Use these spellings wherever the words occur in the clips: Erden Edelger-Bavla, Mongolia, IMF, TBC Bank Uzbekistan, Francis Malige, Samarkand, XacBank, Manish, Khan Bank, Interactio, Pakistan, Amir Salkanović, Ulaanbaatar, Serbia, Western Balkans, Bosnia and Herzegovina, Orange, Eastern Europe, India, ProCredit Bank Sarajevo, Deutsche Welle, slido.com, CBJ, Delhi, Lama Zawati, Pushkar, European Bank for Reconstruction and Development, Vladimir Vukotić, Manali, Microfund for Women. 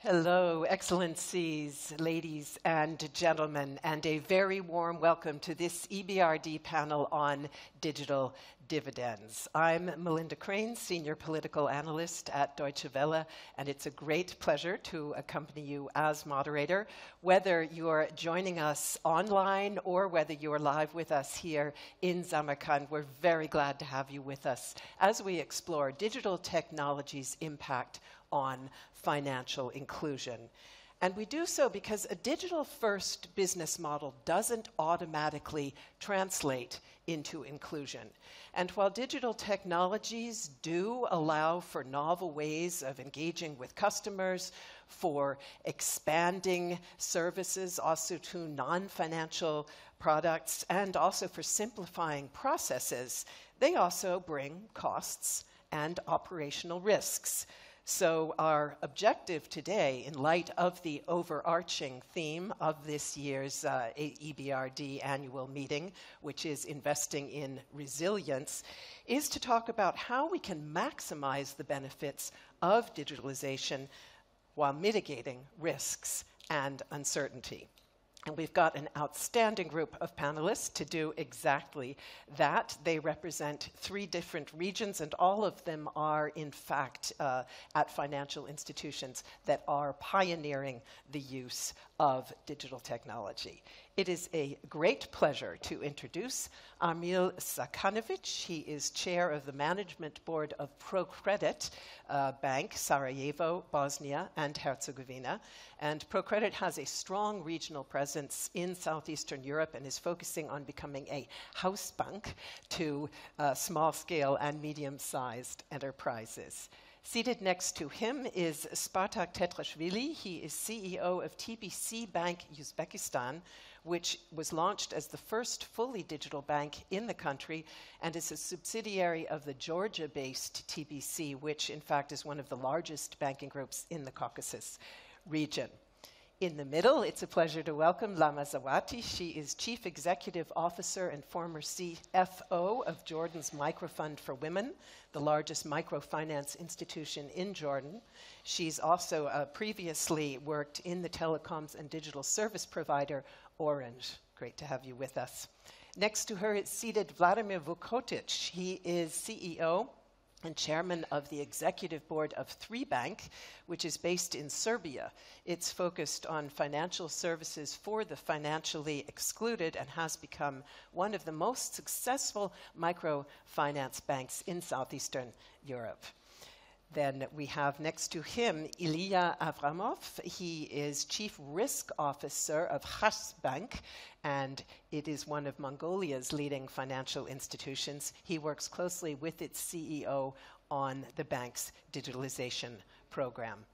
Hello, Excellencies, ladies and gentlemen, and a very warm welcome to this EBRD panel on digital dividends. I'm Melinda Crane, Senior Political Analyst at Deutsche Welle, and it's a great pleasure to accompany you as moderator, whether you're joining us online or whether you're live with us here in Samarkand. We're very glad to have you with us as we explore digital technology's impact on financial inclusion. And we do so because a digital-first business model doesn't automatically translate into inclusion. And while digital technologies do allow for novel ways of engaging with customers, for expanding services, also to non-financial products, and also for simplifying processes, they also bring costs and operational risks. So our objective today, in light of the overarching theme of this year's EBRD annual meeting, which is investing in resilience, is to talk about how we can maximize the benefits of digitalization while mitigating risks and uncertainty. And we've got an outstanding group of panelists to do exactly that. They represent three different regions, and all of them are, in fact, at financial institutions that are pioneering the use of digital technology. It is a great pleasure to introduce Amir Salkanović. He is chair of the management board of ProCredit Bank Sarajevo, Bosnia and Herzegovina. And ProCredit has a strong regional presence in Southeastern Europe and is focusing on becoming a house bank to small-scale and medium-sized enterprises. Seated next to him is Spartak Tetrashvili. He is CEO of TBC Bank Uzbekistan, which was launched as the first fully digital bank in the country and is a subsidiary of the Georgia-based TBC, which in fact is one of the largest banking groups in the Caucasus region. In the middle, it's a pleasure to welcome Lama Zawati. She is Chief Executive Officer and former CFO of Jordan's Microfund for Women, the largest microfinance institution in Jordan. She's also previously worked in the telecoms and digital service provider Orange. Great to have you with us. Next to her is seated Vladimir Vukotić. He is CEO and chairman of the executive board of 3Bank, which is based in Serbia. It's focused on financial services for the financially excluded and has become one of the most successful microfinance banks in Southeastern Europe. Then we have next to him Ilya Avramov. He is Chief Risk Officer of XacBank, and it is one of Mongolia's leading financial institutions. He works closely with its CEO on the bank's digitalization program.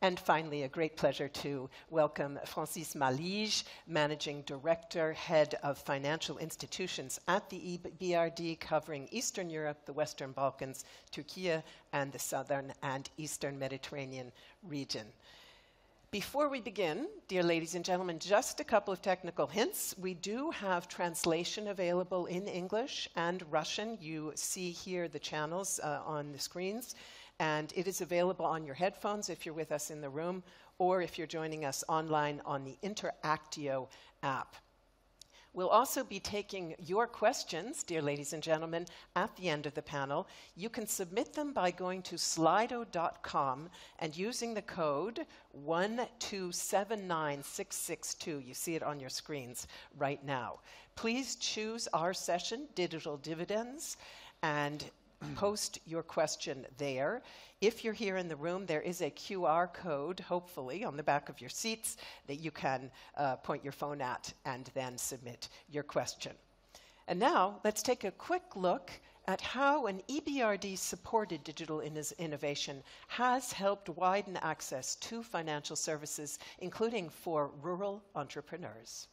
And finally, a great pleasure to welcome Francis Malige, Managing Director, Head of Financial Institutions at the EBRD, covering Eastern Europe, the Western Balkans, Turkey, and the Southern and Eastern Mediterranean region. Before we begin, dear ladies and gentlemen, just a couple of technical hints. We do have translation available in English and Russian. You see here the channels on the screens, and it is available on your headphones if you're with us in the room or if you're joining us online on the Interactio app. We'll also be taking your questions, dear ladies and gentlemen, at the end of the panel. You can submit them by going to slido.com and using the code 1279662. You see it on your screens right now. Please choose our session, Digital Dividends, and post your question there. If you're here in the room, there is a QR code, hopefully, on the back of your seats that you can point your phone at and then submit your question. And now, let's take a quick look at how an EBRD-supported digital innovation has helped widen access to financial services, including for rural entrepreneurs.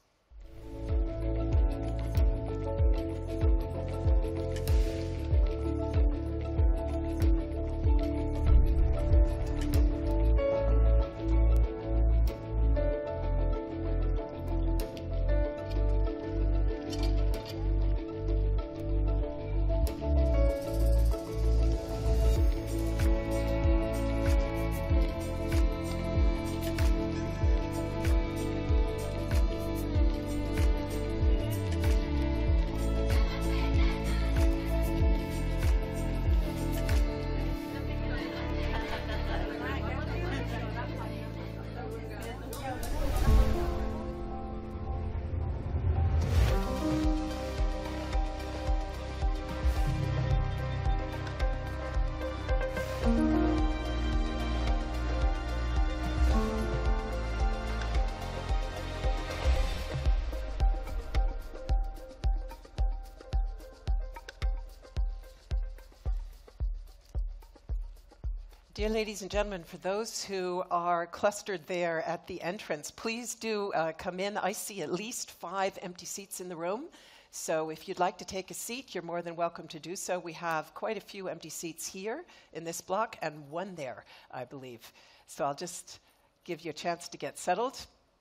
Dear ladies and gentlemen, for those who are clustered there at the entrance, please do come in. I see at least 5 empty seats in the room. So if you'd like to take a seat, you're more than welcome to do so. We have quite a few empty seats here in this block and 1 there, I believe. So I'll just give you a chance to get settled.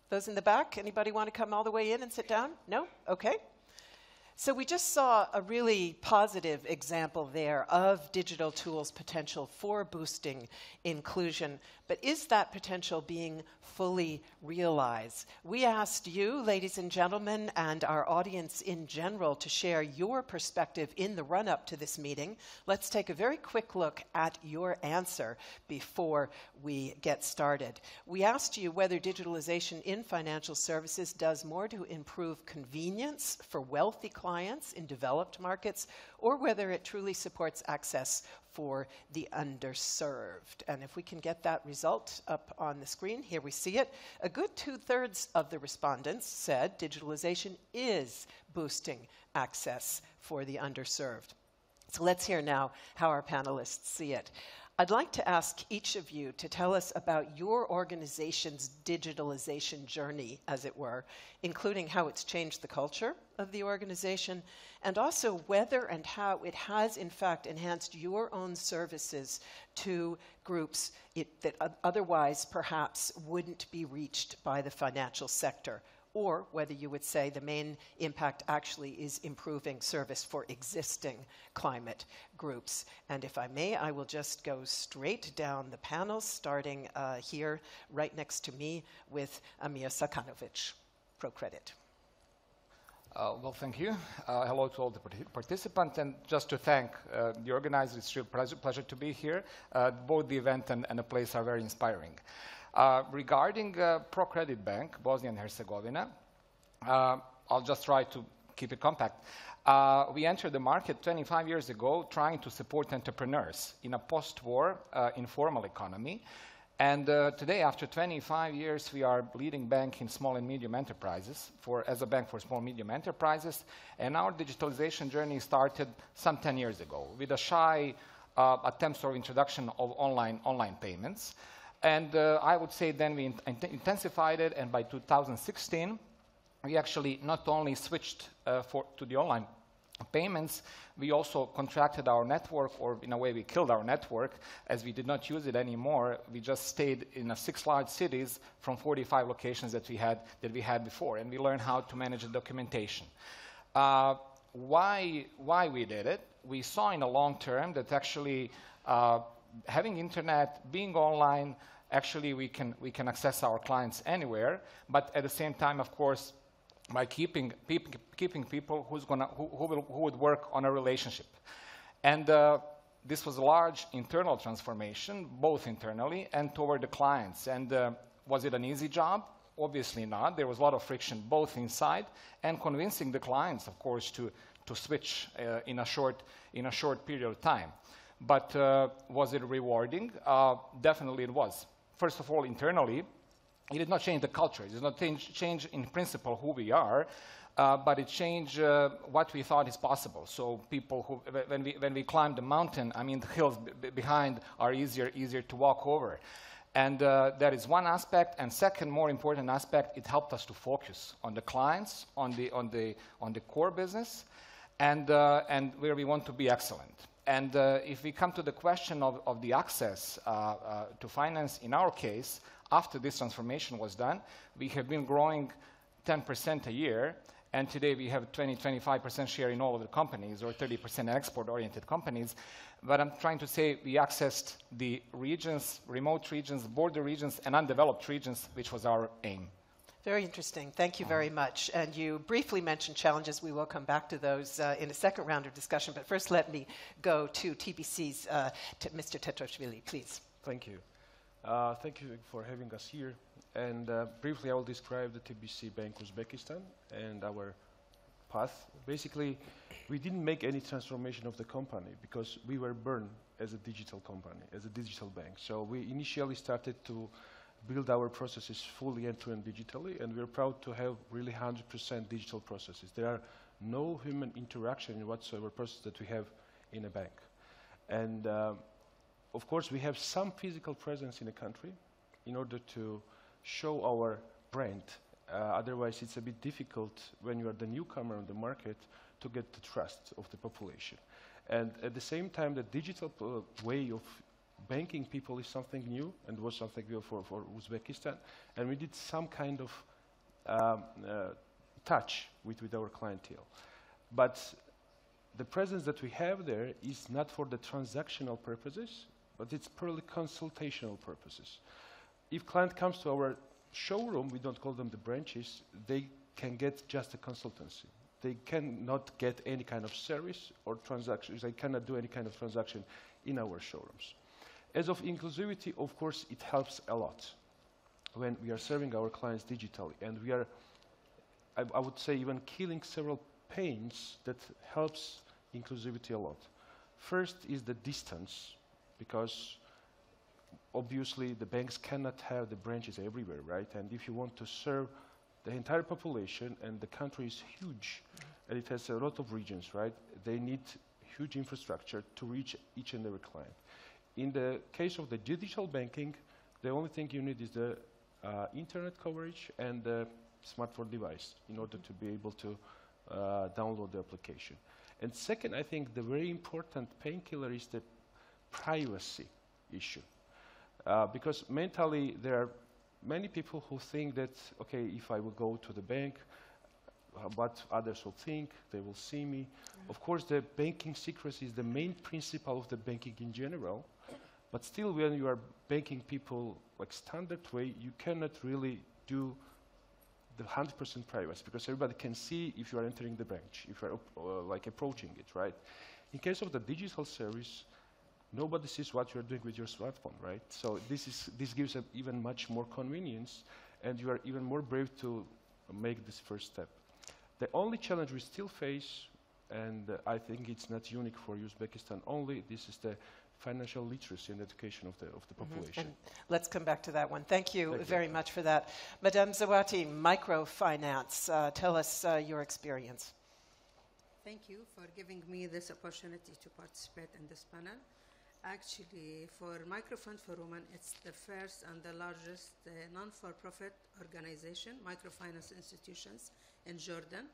Those in the back, anybody want to come all the way in and sit down? No? Okay. So we just saw a really positive example there of digital tools' potential for boosting inclusion. But is that potential being fully realized? We asked you, ladies and gentlemen, and our audience in general to share your perspective in the run-up to this meeting. Let's take a very quick look at your answer before we get started. We asked you whether digitalization in financial services does more to improve convenience for wealthy clients in developed markets, or whether it truly supports access for the underserved. And if we can get that result up on the screen, here we see it. A good 2/3 of the respondents said digitalization is boosting access for the underserved. So let's hear now how our panelists see it. I'd like to ask each of you to tell us about your organization's digitalization journey, as it were, including how it's changed the culture of the organization, and also whether and how it has, in fact, enhanced your own services to groups that otherwise perhaps wouldn't be reached by the financial sector, or whether you would say the main impact actually is improving service for existing climate groups. And if I may, I will just go straight down the panel, starting here, right next to me, with Amir Salkanović, ProCredit. Well, thank you. Hello to all the participants, and just to thank the organizers. It's a real pleasure to be here. Both the event and the place are very inspiring. Regarding ProCredit Bank, Bosnia and Herzegovina, I'll just try to keep it compact. We entered the market 25 years ago trying to support entrepreneurs in a post-war informal economy. And today, after 25 years, we are leading bank in small and medium enterprises, as a bank for small and medium enterprises. And our digitalization journey started some 10 years ago with a shy attempts or introduction of online payments. And I would say then we intensified it, and by 2016, we actually not only switched to the online payments, we also contracted our network, or in a way we killed our network, as we did not use it anymore. We just stayed in 6 large cities from 45 locations that we had before, and we learned how to manage the documentation. Why we did it? We saw in the long term that actually having internet, being online, actually, we can access our clients anywhere, but at the same time, of course, by keeping people who would work on a relationship. And this was a large internal transformation, both internally and toward the clients. And was it an easy job? Obviously not. There was a lot of friction, both inside and convincing the clients, of course, to switch in a short period of time. But was it rewarding? Definitely it was. First of all, internally, it did not change the culture. It did not change in principle who we are, but it changed what we thought is possible. So people who, when we climb the mountain, I mean, the hills behind are easier to walk over. And that is one aspect. And second, more important aspect, it helped us to focus on the clients, on the core business, and where we want to be excellent. And if we come to the question of the access to finance, in our case, after this transformation was done, we have been growing 10% a year, and today we have 20-25% share in all of the companies, or 30% export-oriented companies. But I'm trying to say we accessed the regions, remote regions, border regions, and undeveloped regions, which was our aim. Very interesting. Thank you very much. And you briefly mentioned challenges. We will come back to those in a second round of discussion. But first, let me go to TBC's Mr. Tetrashvili, please. Thank you. Thank you for having us here. And briefly, I will describe the TBC Bank Uzbekistan and our path. Basically, we didn't make any transformation of the company because we were born as a digital company, as a digital bank. So we initially started to build our processes fully end-to-end digitally, and we're proud to have really 100% digital processes. There are no human interaction in whatsoever process that we have in a bank. And Of course, we have some physical presence in the country in order to show our brand. Otherwise, it's a bit difficult when you are the newcomer on the market to get the trust of the population. And at the same time, the digital way of banking people is something new and was something new for Uzbekistan. And we did some kind of touch with our clientele. But the presence that we have there is not for the transactional purposes, but it's purely consultational purposes. If client comes to our showroom, we don't call them the branches, they can get just a consultancy. They cannot get any kind of service or transactions. They cannot do any kind of transaction in our showrooms. As of inclusivity, of course, it helps a lot when we are serving our clients digitally. And we are, I would say, even killing several pains that helps inclusivity a lot. First is the distance, because obviously the banks cannot have the branches everywhere, right? And if you want to serve the entire population, and the country is huge, and it has a lot of regions, right? They need huge infrastructure to reach each and every client. In the case of the digital banking, the only thing you need is the internet coverage and the smartphone device in order to be able to download the application. And second, I think the very important painkiller is the privacy issue. Because mentally, there are many people who think that, okay, if I will go to the bank, what others will think, they will see me. Mm-hmm. Of course, the banking secrecy is the main principle of the banking in general, but still when you are banking people like standard way, you cannot really do the 100% privacy because everybody can see if you are entering the branch, if you are like approaching it, right? In case of the digital service, nobody sees what you're doing with your smartphone, right? So this gives even much more convenience, and you are even more brave to make this first step. The only challenge we still face, and I think it's not unique for Uzbekistan only, this is the financial literacy and education of the population. And let's come back to that one. Thank you very much for that. Madame Zawati, microfinance, tell us your experience. Thank you for giving me this opportunity to participate in this panel. Actually, for Microfund for Women, it's the first and the largest non-for-profit organization, microfinance institutions in Jordan.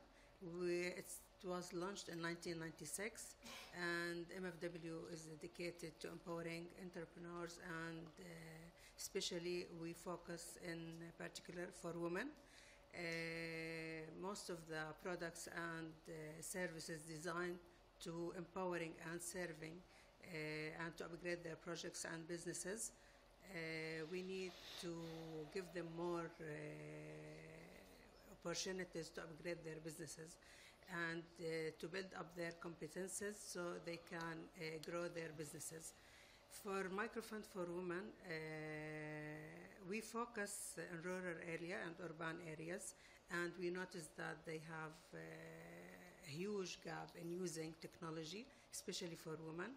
It was launched in 1996, and MFW is dedicated to empowering entrepreneurs, and especially we focus in particular for women. Most of the products and services designed to empowering and serving and to upgrade their projects and businesses. We need to give them more opportunities to upgrade their businesses and to build up their competences so they can grow their businesses. For Microfund for Women, we focus on rural area and urban areas, and we notice that they have a huge gap in using technology, especially for women.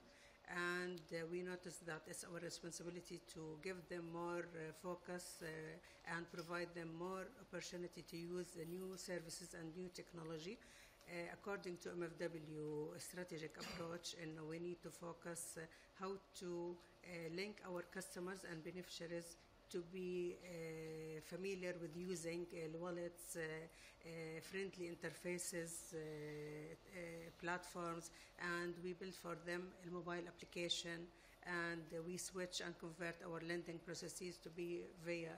And we noticed that it's our responsibility to give them more focus and provide them more opportunity to use the new services and new technology. According to MFW strategic approach, and we need to focus how to link our customers and beneficiaries to be familiar with using wallets, friendly interfaces, platforms, and we build for them a mobile application, and we switch and convert our lending processes to be via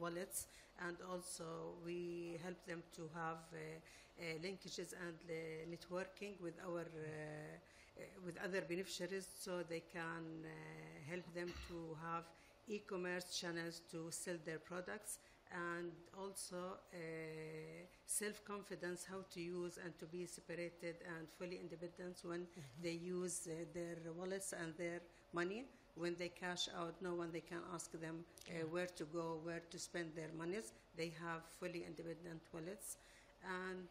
wallets, and also we help them to have linkages and networking with our with other beneficiaries, so they can help them to have e-commerce channels to sell their products, and also self-confidence, how to use and to be separated and fully independent when they use their wallets and their money. When they cash out, no one they can ask them where to go, where to spend their monies. They have fully independent wallets. And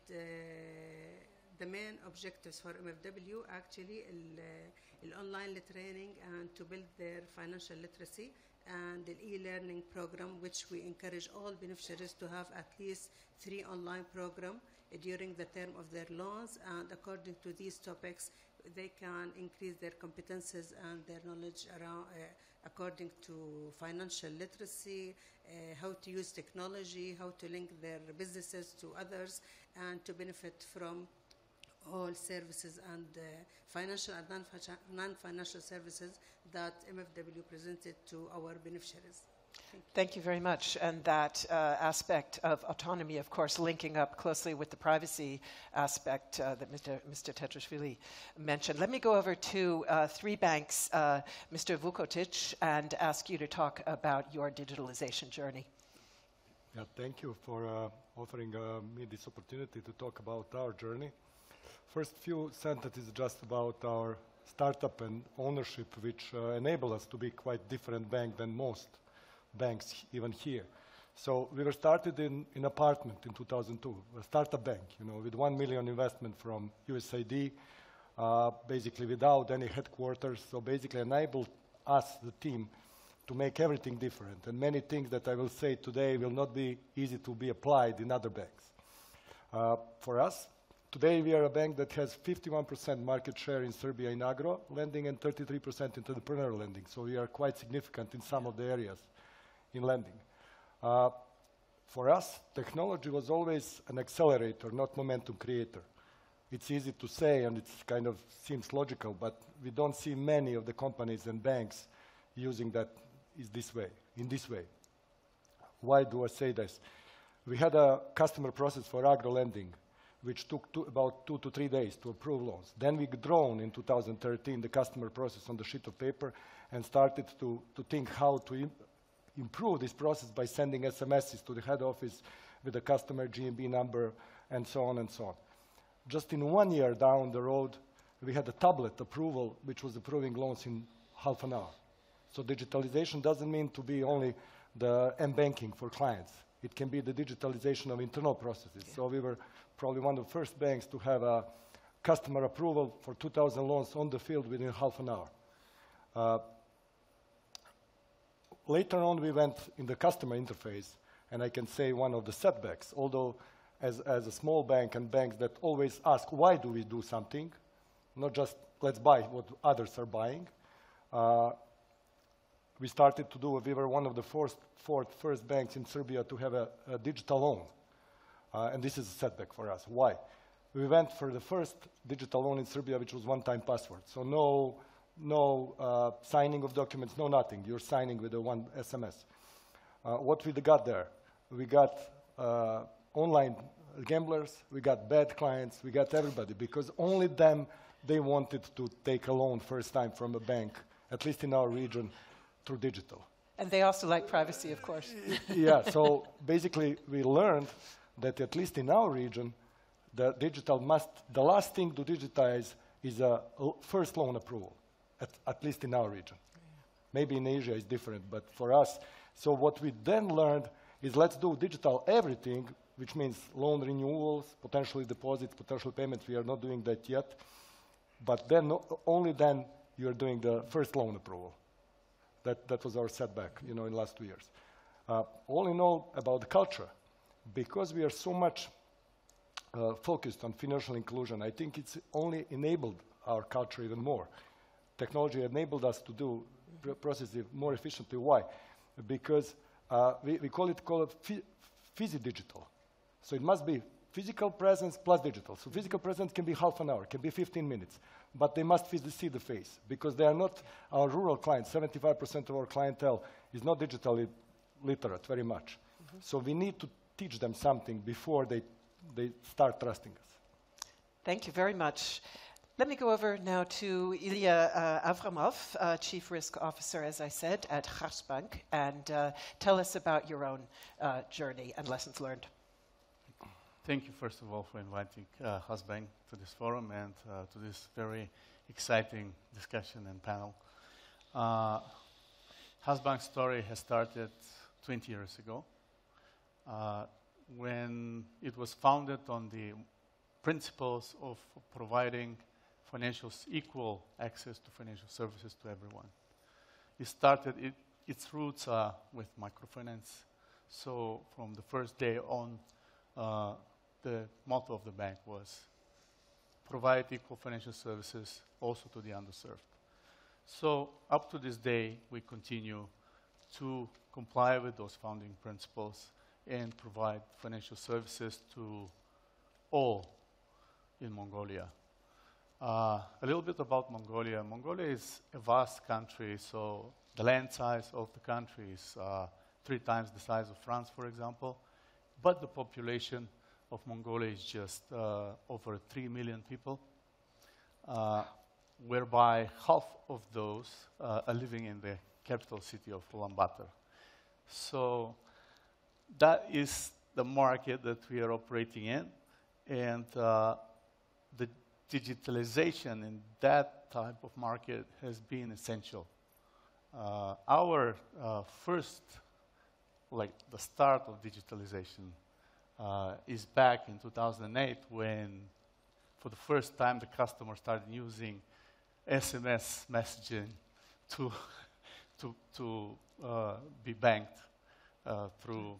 the main objectives for MFW actually online training and to build their financial literacy, and the e-learning program, which we encourage all beneficiaries to have at least 3 online programs during the term of their loans, and according to these topics they can increase their competences and their knowledge around according to financial literacy, how to use technology, how to link their businesses to others, and to benefit from all services and financial and non-financial services that MFW presented to our beneficiaries. Thank you very much. And that aspect of autonomy, of course, linking up closely with the privacy aspect that Mr. Tetrashvili mentioned. Let me go over to 3Bank's Mr. Vukotić and ask you to talk about your digitalization journey. Yeah, thank you for offering me this opportunity to talk about our journey. First few sentences just about our startup and ownership, which enable us to be quite different bank than most banks even here. So we were started in apartment in 2002, a startup bank, you know, with 1 million investment from USAID, basically without any headquarters. So basically enabled us, the team, to make everything different. And many things that I will say today will not be easy to be applied in other banks. For us, today we are a bank that has 51% market share in Serbia in agro lending and 33% in entrepreneurial lending. So we are quite significant in some of the areas in lending. For us, technology was always an accelerator, not momentum creator. It's easy to say and it kind of seems logical, but we don't see many of the companies and banks using that in this way. Why do I say this? We had a customer process for agro lending, which took about 2 to 3 days to approve loans. Then we drawn in 2013 the customer process on the sheet of paper and started to think how to improve this process by sending SMSs to the head office with the customer GMB number and so on and so on. Just in 1 year down the road, we had a tablet approval which was approving loans in half an hour. So digitalization doesn't mean to be only the m-banking for clients. It can be the digitalization of internal processes. Yeah. So we were probably one of the first banks to have a customer approval for 2,000 loans on the field within half an hour. Later on, we went in the customer interface, and I can say one of the setbacks, although as a small bank and banks that always ask, why do we do something? Not just let's buy what others are buying. We started to do, we were one of the first banks in Serbia to have a digital loan. And this is a setback for us. Why? We went for the first digital loan in Serbia, which was one-time password. So no signing of documents, no nothing. You're signing with a one SMS. What we got there? We got online gamblers, we got bad clients, we got everybody, because only them, they wanted to take a loan first time from a bank, at least in our region, through digital. And they also like privacy, of course. Yeah, so basically we learned that at least in our region, the digital the last thing to digitize is a first loan approval, at least in our region. Yeah. Maybe in Asia it's different, but for us, so what we then learned is let's do digital everything, which means loan renewals, potentially deposits, potential payments. We are not doing that yet, but then only then you're doing the first loan approval. That was our setback, you know, in the last 2 years. All in all, about the culture, because we are so much focused on financial inclusion, I think it's only enabled our culture even more. Technology enabled us to do processes more efficiently. Why? Because we call it physi-digital. So it must be physical presence plus digital. So physical presence can be half an hour, can be 15 minutes, but they must see the face because they are not our rural clients. 75% of our clientele is not digitally literate very much. Mm-hmm. So we need to teach them something before they start trusting us. Thank you very much. Let me go over now to Ilya Avramov, Chief Risk Officer, as I said, at XacBank, and tell us about your own journey and lessons learned. Thank you, first of all, for inviting XacBank to this forum and to this very exciting discussion and panel. XacBank's story has started 20 years ago when it was founded on the principles of providing equal access to financial services to everyone. It started, its roots are with microfinance. So from the first day on, the motto of the bank was provide equal financial services also to the underserved. So up to this day, we continue to comply with those founding principles and provide financial services to all in Mongolia. A little bit about Mongolia. Mongolia is a vast country, so the land size of the country is 3 times the size of France, for example, but the population of Mongolia is just over 3 million people, whereby half of those are living in the capital city of Ulaanbaatar. So that is the market that we are operating in, and the digitalization in that type of market has been essential. Our first, like the start of digitalization, is back in 2008 when, for the first time, the customer started using SMS messaging to be banked through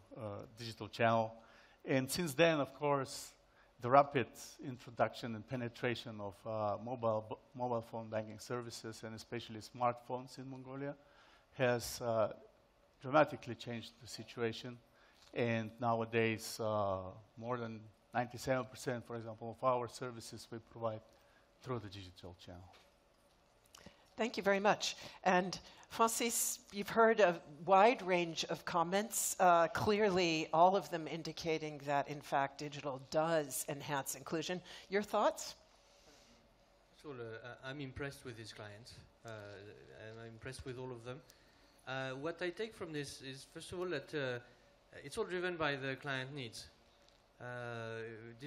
digital channel. And since then, of course, the rapid introduction and penetration of mobile phone banking services, and especially smartphones in Mongolia, has dramatically changed the situation. And nowadays, more than 97%, for example, of our services we provide through the digital channel. Thank you very much. And Francis, you've heard a wide range of comments, clearly all of them indicating that, in fact, digital does enhance inclusion. Your thoughts? Sure, I'm impressed with these clients, and I'm impressed with all of them. What I take from this is, first of all, that it's all driven by the client needs.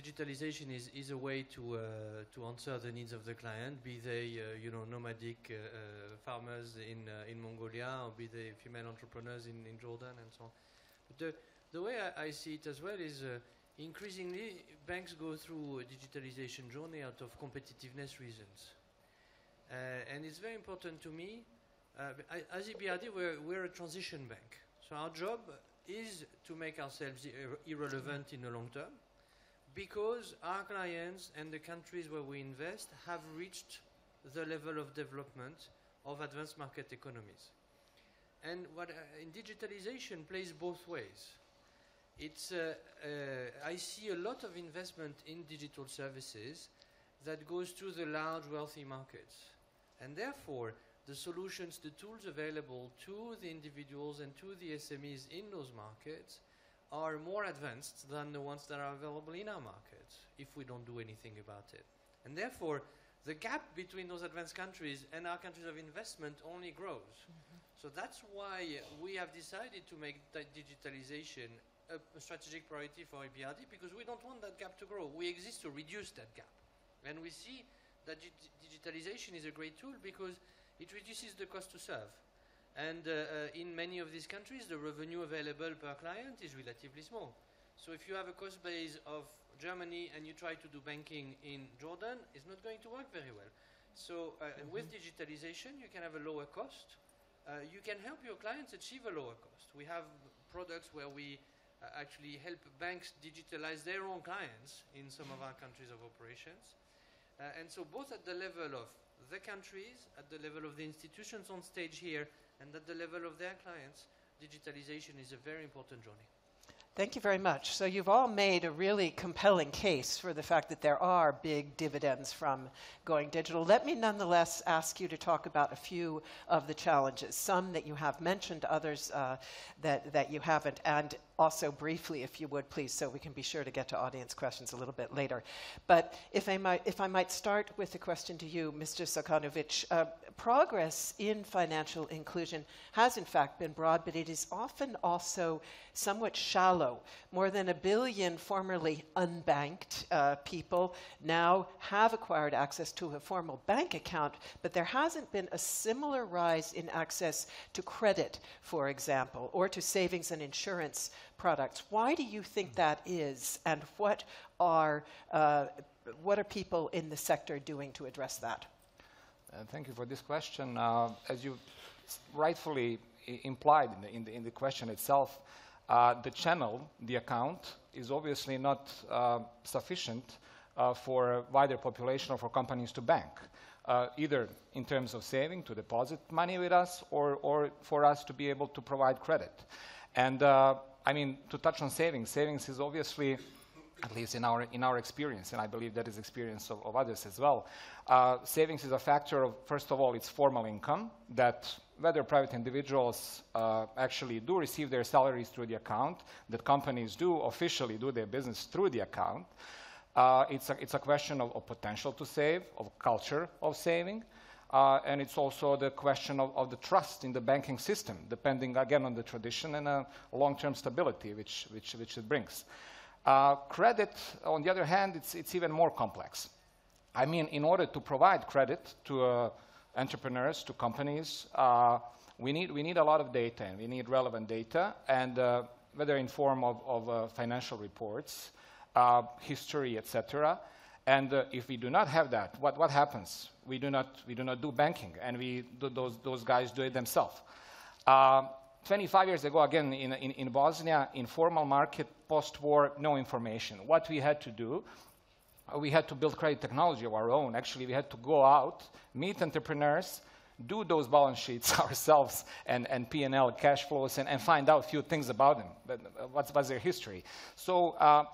Digitalization is a way to answer the needs of the client, be they you know, nomadic farmers in Mongolia, or be they female entrepreneurs in Jordan, and so on. But the way I see it as well is increasingly banks go through a digitalization journey out of competitiveness reasons, and it's very important to me. As EBRD, we're a transition bank, so our job is to make ourselves irrelevant in the long term, because our clients and the countries where we invest have reached the level of development of advanced market economies. And what in digitalization plays both ways. It's, I see a lot of investment in digital services that goes to the large wealthy markets, and therefore the solutions, the tools available to the individuals and to the SMEs in those markets are more advanced than the ones that are available in our markets, if we don't do anything about it. And therefore, the gap between those advanced countries and our countries of investment only grows. Mm-hmm. So that's why we have decided to make that digitalization a strategic priority for EBRD, because we don't want that gap to grow. We exist to reduce that gap. And we see that digitalization is a great tool because it reduces the cost to serve. And in many of these countries, the revenue available per client is relatively small. So if you have a cost base of Germany and you try to do banking in Jordan, it's not going to work very well. So with digitalization, you can have a lower cost. You can help your clients achieve a lower cost. We have products where we actually help banks digitalize their own clients in some of our countries of operations. And so both at the level of the countries, at the level of the institutions on stage here, and at the level of their clients, digitalization is a very important journey. Thank you very much. So you've all made a really compelling case for the fact that there are big dividends from going digital. Let me nonetheless ask you to talk about a few of the challenges, some that you have mentioned, others that you haven't, and also briefly, if you would, please, so we can be sure to get to audience questions a little bit later. But if I might start with a question to you, Mr. Salkanović. Progress in financial inclusion has, in fact, been broad, but it is often also somewhat shallow. More than 1 billion formerly unbanked people now have acquired access to a formal bank account, but there hasn't been a similar rise in access to credit, for example, or to savings and insurance products. Why do you think that is, and what are people in the sector doing to address that? Thank you for this question. As you rightfully implied in the question itself, the channel, the account, is obviously not sufficient for a wider population or for companies to bank, either in terms of saving, to deposit money with us, or for us to be able to provide credit. And I mean, to touch on savings, savings is obviously, at least in our experience, and I believe that is experience of others as well, savings is a factor of, first of all, its formal income, that whether private individuals actually do receive their salaries through the account, that companies do officially do their business through the account. It's a question of potential to save, of culture of saving, and it's also the question of the trust in the banking system, depending again on the tradition and long-term stability which it brings. Credit, on the other hand, it's even more complex. I mean, in order to provide credit to entrepreneurs, to companies, we need a lot of data, and we need relevant data, and whether in form of financial reports, history, etc. And if we do not have that, what happens? We do not do banking, and those guys do it themselves. 25 years ago, again, in Bosnia, informal market, post-war, no information. What we had to do, we had to build credit technology of our own. Actually, we had to go out, meet entrepreneurs, do those balance sheets ourselves, and P&L cash flows, and find out a few things about them, what's their history. So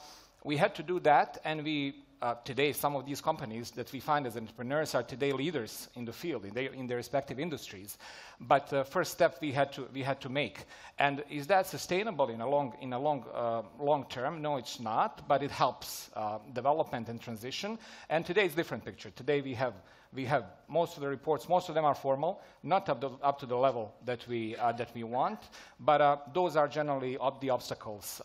we had to do that, and we, today, some of these companies that we find as entrepreneurs are today leaders in the field, in their respective industries. But the first step we had to make. And is that sustainable in a long term? No, it's not, but it helps development and transition. And today it's a different picture. Today we have most of the reports, most of them are formal, not up to the level that we want, but those are generally the obstacles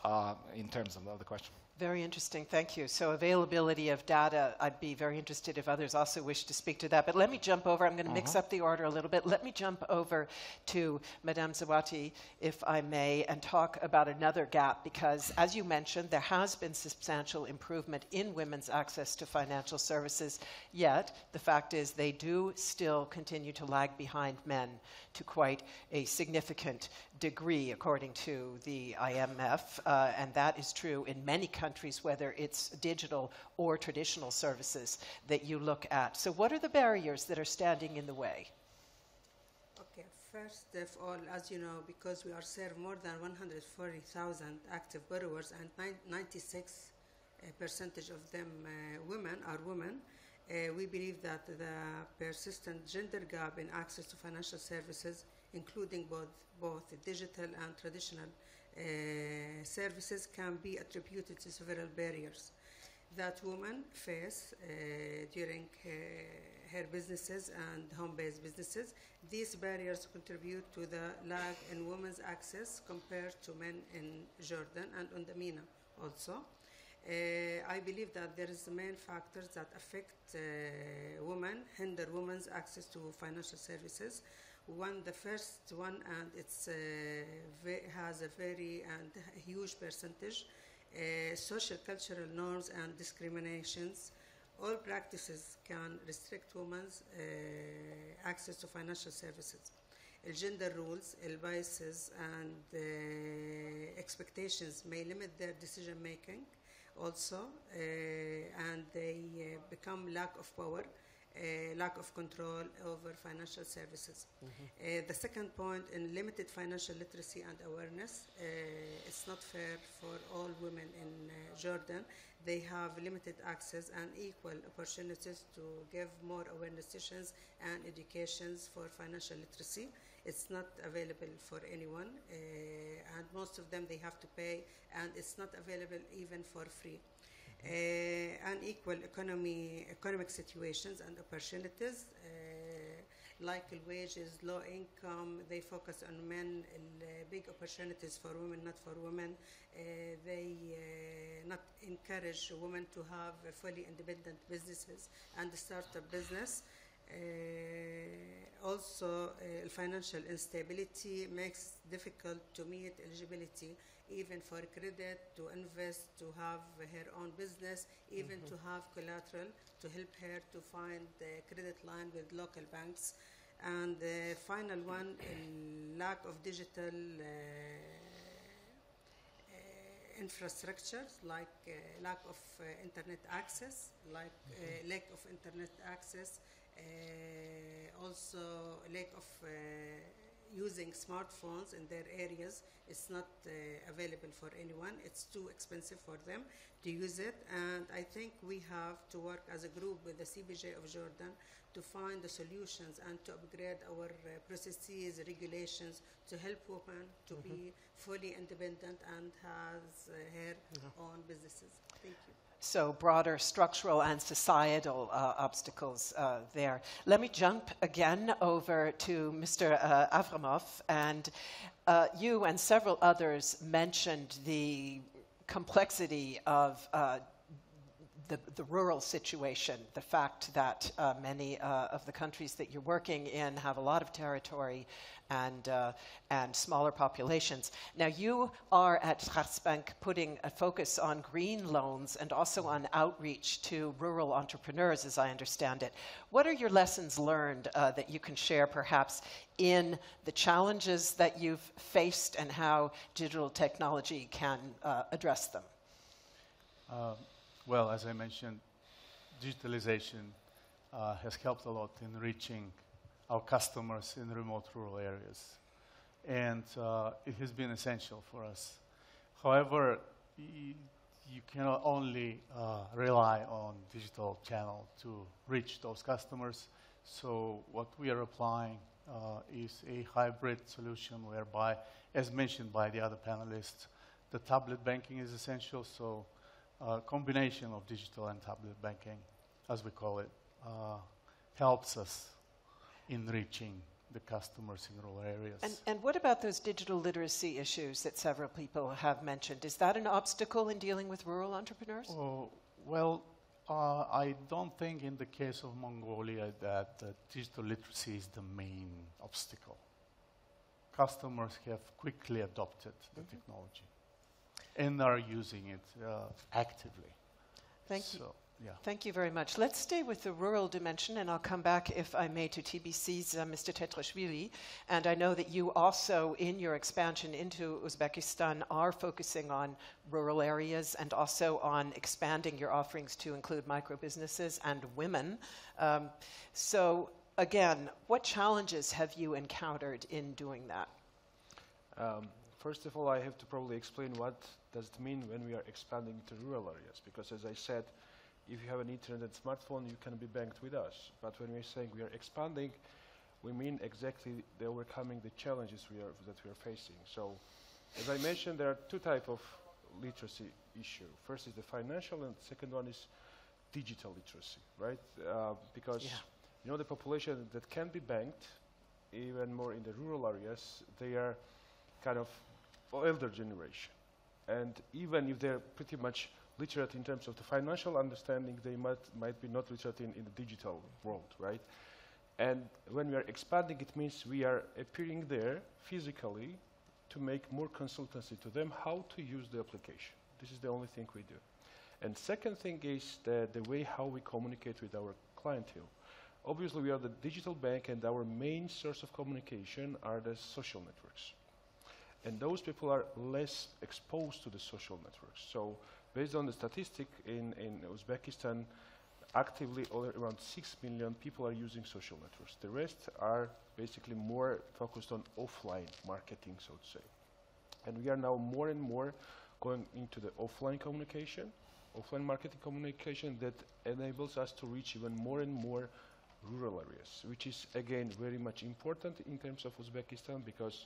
in terms of the question. Very interesting, thank you. So availability of data, I'd be very interested if others also wish to speak to that. But let me jump over, I'm going to mix up the order a little bit. Let me jump over to Madame Zawati, if I may, and talk about another gap, because as you mentioned, there has been substantial improvement in women's access to financial services, yet the fact is they do still continue to lag behind men to quite a significant degree, according to the IMF, and that is true in many countries, whether it's digital or traditional services that you look at. So what are the barriers that are standing in the way? Okay, first of all, as you know, because we are served more than 140,000 active borrowers, and 96% of them are women, we believe that the persistent gender gap in access to financial services, including both digital and traditional services, can be attributed to several barriers that women face during her businesses and home-based businesses. These barriers contribute to the lag in women's access compared to men in Jordan and on the MENA also. I believe that there is main factors that affect women, hinder women's access to financial services. One, the first one, and it's has a very and huge percentage, social cultural norms and discriminations. All practices can restrict women's access to financial services. Gender rules, biases, and expectations may limit their decision making also, and they become lack of power. Lack of control over financial services. The second point, in limited financial literacy and awareness, it's not fair for all women in Jordan. They have limited access and equal opportunities to give more awareness sessions and educations for financial literacy. It's not available for anyone, and most of them they have to pay, and it's not available even for free. Unequal economic situations and opportunities, like wages, low income. They focus on men, big opportunities for women, not for women. They not encourage women to have fully independent businesses and start a business. Also, financial instability makes it difficult to meet eligibility, even for credit, to invest, to have her own business, even to have collateral to help her to find the credit line with local banks. And the final one, lack of digital infrastructures like lack of internet access, like lack of internet access, also lack of using smartphones in their areas. It's not available for anyone. It's too expensive for them to use it. And I think we have to work as a group with the CBJ of Jordan to find the solutions and to upgrade our processes, regulations, to help women to be fully independent and has her own businesses. Thank you. So broader structural and societal obstacles there. Let me jump again over to Mr. Avramov, and you and several others mentioned the complexity of the rural situation, the fact that many of the countries that you're working in have a lot of territory and smaller populations. Now, you are at XacBank putting a focus on green loans and also on outreach to rural entrepreneurs, as I understand it. What are your lessons learned that you can share, perhaps, in the challenges that you've faced and how digital technology can address them? Well, as I mentioned, digitalization has helped a lot in reaching our customers in remote rural areas. And it has been essential for us. However, you cannot only rely on digital channel to reach those customers. So what we are applying is a hybrid solution whereby, as mentioned by the other panelists, the tablet banking is essential. So combination of digital and tablet banking, as we call it, helps us in reaching the customers in rural areas. And what about those digital literacy issues that several people have mentioned? Is that an obstacle in dealing with rural entrepreneurs? Oh, well, I don't think in the case of Mongolia that digital literacy is the main obstacle. Customers have quickly adopted the technology and are using it actively. Thank you. Yeah. Thank you very much. Let's stay with the rural dimension, and I'll come back, if I may, to TBC's Mr. Tetrashvili. And I know that you also, in your expansion into Uzbekistan, are focusing on rural areas and also on expanding your offerings to include microbusinesses and women. So again, what challenges have you encountered in doing that? First of all, I have to probably explain what does it mean when we are expanding to rural areas, because as I said, if you have an internet and smartphone, you can be banked with us. But when we're saying we are expanding, we mean exactly the overcoming the challenges that we are facing. So, as I mentioned, there are two types of literacy issue. First is the financial, and the second one is digital literacy, right? Because you know, the population that can be banked, even more in the rural areas, they are kind of elder generation, and even if they're pretty much literate in terms of the financial understanding, they might be not literate in the digital world, right? And when we are expanding, it means we are appearing there physically to make more consultancy to them how to use the application. This is the only thing we do. And second thing is the way how we communicate with our clientele. Obviously, we are the digital bank, and our main source of communication are the social networks. And those people are less exposed to the social networks. So based on the statistic in Uzbekistan, actively around 6 million people are using social networks. The rest are basically more focused on offline marketing, so to say. And we are now more and more going into the offline communication, offline marketing communication that enables us to reach even more and more rural areas, which is again very much important in terms of Uzbekistan, because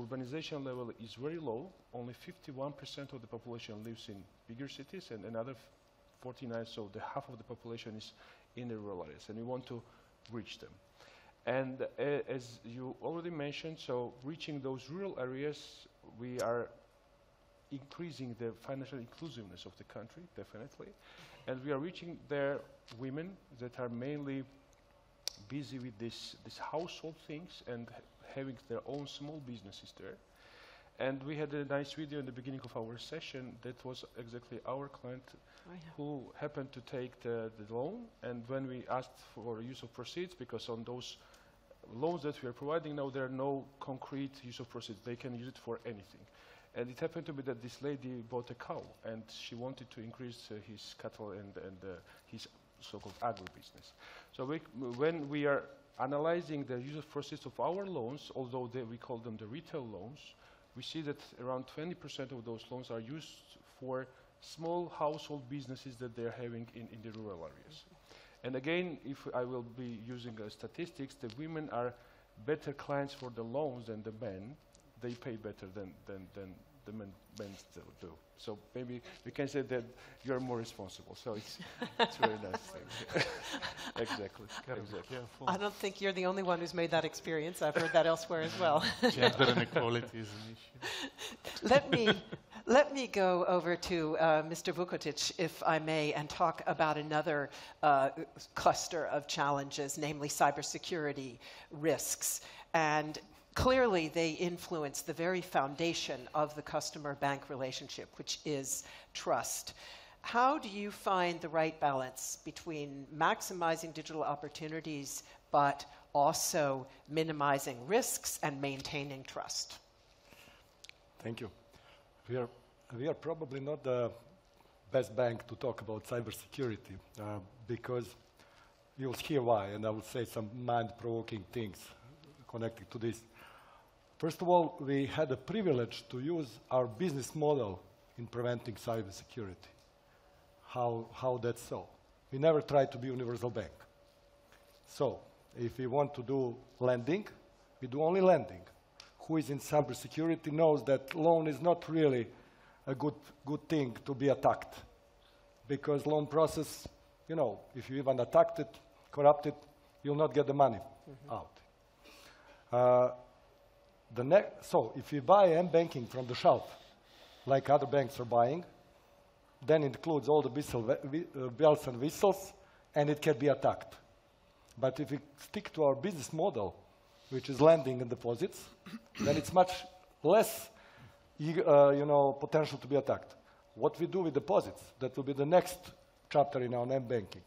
urbanization level is very low. Only 51% of the population lives in bigger cities, and another 49, so the half of the population is in the rural areas, and we want to reach them. And as you already mentioned, so reaching those rural areas, we are increasing the financial inclusiveness of the country, definitely. And we are reaching there women that are mainly busy with this household things and having their own small businesses there. And we had a nice video in the beginning of our session that was exactly our client who happened to take the loan. And when we asked for use of proceeds, because on those loans that we are providing now, there are no concrete use of proceeds. They can use it for anything. And it happened to be that this lady bought a cow, and she wanted to increase his cattle and his so-called agribusiness. So when we are analyzing the user process of our loans, although we call them the retail loans, we see that around 20% of those loans are used for small household businesses that they're having in the rural areas. Mm-hmm. And again, if I will be using statistics, the women are better clients for the loans than the men. They pay better than the men still do. So maybe we can say that you're more responsible. So it's, it's very nice thing. Exactly. Exactly. I don't think you're the only one who's made that experience. I've heard that elsewhere as well. Gender inequality is an issue. Let me go over to Mr. Vukotić, if I may, and talk about another cluster of challenges, namely cybersecurity risks. And clearly, they influence the very foundation of the customer-bank relationship, which is trust. How do you find the right balance between maximizing digital opportunities, but also minimizing risks and maintaining trust? Thank you. We are probably not the best bank to talk about cybersecurity, because you'll hear why, and I will say some mind-provoking things connected to this. First of all, we had the privilege to use our business model in preventing cybersecurity. How that's so? We never tried to be a universal bank. So if we want to do lending, we do only lending. Who is in cybersecurity knows that loan is not really a good thing to be attacked, because loan process, you know, if you even attacked it, corrupt it, you'll not get the money out. So if you buy M-banking from the shelf, like other banks are buying, then it includes all the bells and whistles, and it can be attacked. But if we stick to our business model, which is lending and deposits, then it's much less you know, potential to be attacked. What we do with deposits, that will be the next chapter in our M-banking.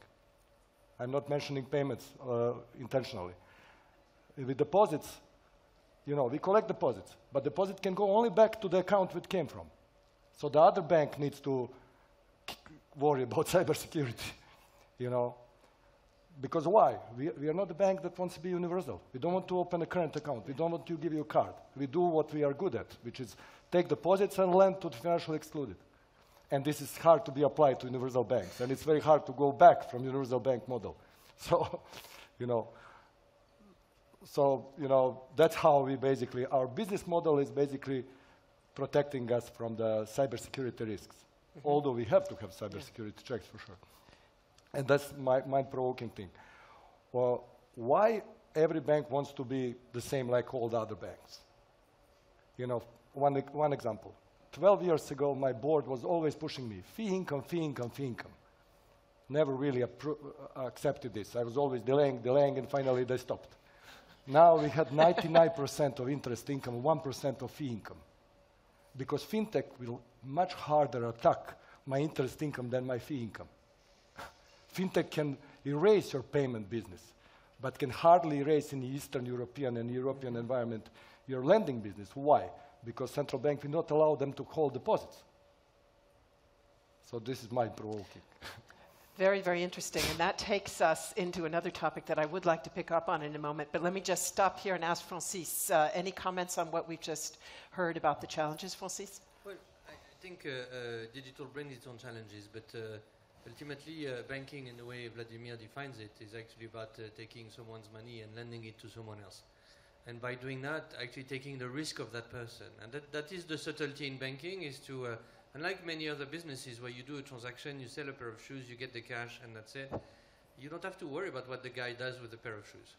I'm not mentioning payments intentionally. With deposits, you know, we collect deposits, but deposit can go only back to the account it came from. So the other bank needs to worry about cybersecurity, you know. Because why? We are not a bank that wants to be universal. We don't want to open a current account. We don't want to give you a card. We do what we are good at, which is take deposits and lend to the financially excluded. And this is hard to be applied to universal banks, and it's very hard to go back from universal bank model. So, you know. So, you know, that's how we basically, our business model is basically protecting us from the cybersecurity risks, although we have to have cybersecurity checks for sure. And that's my mind-provoking thing. Well, why every bank wants to be the same like all the other banks? You know, one example. 12 years ago, my board was always pushing me, fee income, fee income, fee income. Never really accepted this. I was always delaying, and finally they stopped. Now we had 99% of interest income, 1% of fee income. Because fintech will much harder attack my interest income than my fee income. Fintech can erase your payment business, but can hardly erase in the Eastern European and European environment your lending business. Why? Because central bank will not allow them to hold deposits. So this is my provoking. Very, very interesting, and that takes us into another topic that I would like to pick up on in a moment, but let me just stop here and ask Francis, any comments on what we've just heard about the challenges, Francis? Well, I think digital brings its own challenges, but ultimately banking, in the way Vladimir defines it, is actually about taking someone's money and lending it to someone else. And by doing that, actually taking the risk of that person. And that is the subtlety in banking, is to unlike many other businesses where you do a transaction, you sell a pair of shoes, you get the cash, and that's it. You don't have to worry about what the guy does with the pair of shoes,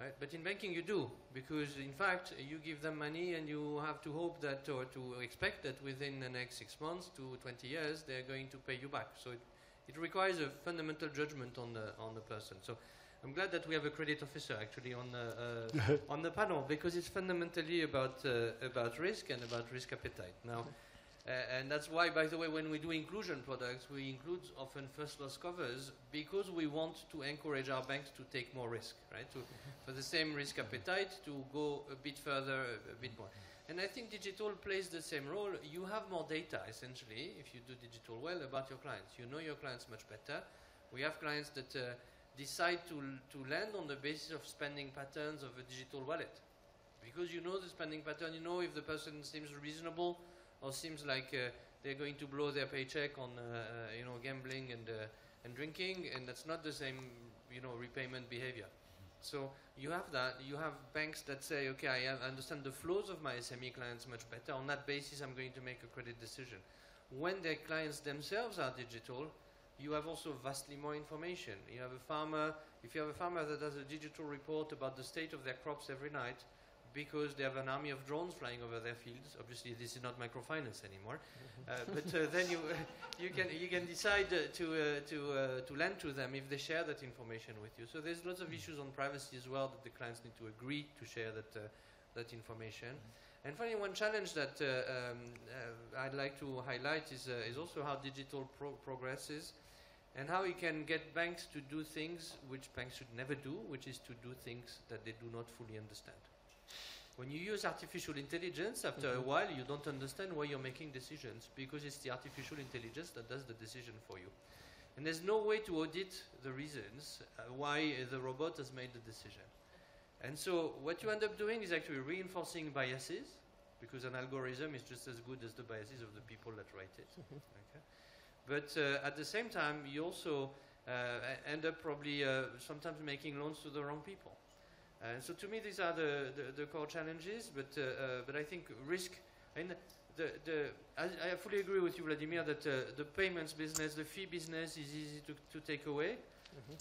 right? But in banking you do, because in fact you give them money and you have to hope that, or to expect that within the next 6 months to 20 years they're going to pay you back. So it requires a fundamental judgment on the person. So I'm glad that we have a credit officer actually on the on the panel, because it's fundamentally about risk and about risk appetite. Now. And that's why, by the way, when we do inclusion products, we include often first loss covers, because we want to encourage our banks to take more risk, right? For the same risk appetite, to go a bit further, a bit more. And I think digital plays the same role. You have more data, essentially, if you do digital well, about your clients. You know your clients much better. We have clients that decide to lend on the basis of spending patterns of a digital wallet. Because you know the spending pattern, you know if the person seems reasonable or seems like they're going to blow their paycheck on you know, gambling and drinking, and that's not the same, you know, repayment behavior. So you have that. You have banks that say, okay, I understand the flows of my SME clients much better. On that basis, I'm going to make a credit decision. When their clients themselves are digital, you have also vastly more information. You have a farmer. If you have a farmer that does a digital report about the state of their crops every night, because they have an army of drones flying over their fields. Obviously, this is not microfinance anymore. But then you can decide to lend to them if they share that information with you. So there's lots of issues on privacy as well, that the clients need to agree to share that that information. And finally, one challenge that I'd like to highlight is also how digital progresses, and how it can get banks to do things which banks should never do, which is to do things that they do not fully understand. When you use artificial intelligence, after a while, you don't understand why you're making decisions, because it's the artificial intelligence that does the decision for you. And there's no way to audit the reasons why the robot has made the decision. And so what you end up doing is actually reinforcing biases, because an algorithm is just as good as the biases of the people that write it. Okay? But at the same time, you also end up probably sometimes making loans to the wrong people. So to me, these are the core challenges, but I think risk, and I fully agree with you, Vladimir, that the payments business, the fee business is easy to take away,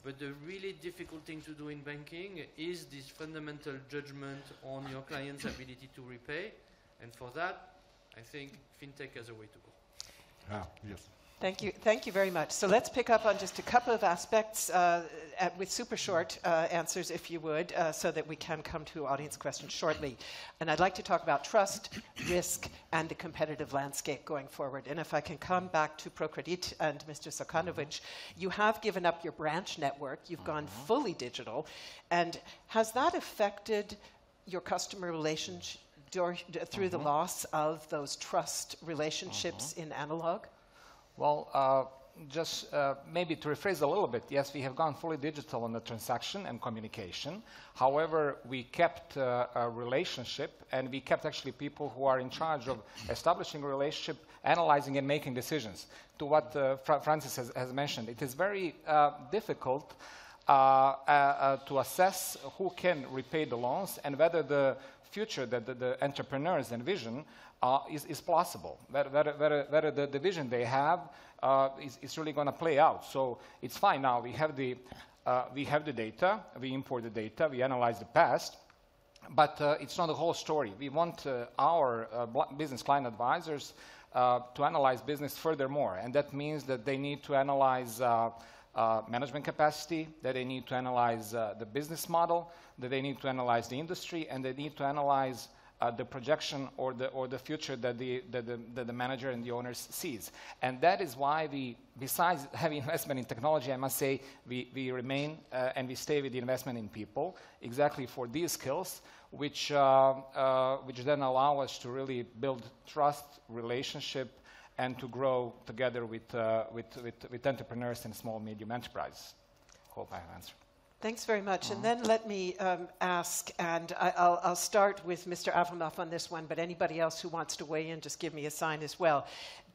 but the really difficult thing to do in banking is this fundamental judgment on your client's ability to repay, and for that, I think fintech has a way to go. Ah, yes. Thank you very much. So let's pick up on just a couple of aspects with super short answers, if you would, so that we can come to audience questions shortly. And I'd like to talk about trust, risk, and the competitive landscape going forward. And if I can come back to ProCredit and Mr. Salkanović, you have given up your branch network. You've gone fully digital. And has that affected your customer relationship through the loss of those trust relationships in analog? Well, just maybe to rephrase a little bit, yes, we have gone fully digital on the transaction and communication. However, we kept a relationship, and we kept actually people who are in charge of establishing a relationship, analyzing and making decisions. To what Francis has mentioned, it is very difficult to assess who can repay the loans and whether the future that the entrepreneurs envision is plausible, whether the vision they have is really going to play out. So it's fine now. We have the data. We import the data. We analyze the past. But it's not the whole story. We want our business client advisors to analyze business furthermore. And that means that they need to analyze management capacity, that they need to analyze the business model, that they need to analyze the industry, and they need to analyze the projection or the future that the manager and the owners sees. And that is why we, besides heavy investment in technology, I must say, we remain and we stay with the investment in people, exactly for these skills, which then allow us to really build trust, relationship, and to grow together with entrepreneurs and small, medium enterprises. Hope I have answered. Thanks very much. And then let me ask, and I'll start with Mr. Avramov on this one, but anybody else who wants to weigh in, just give me a sign as well.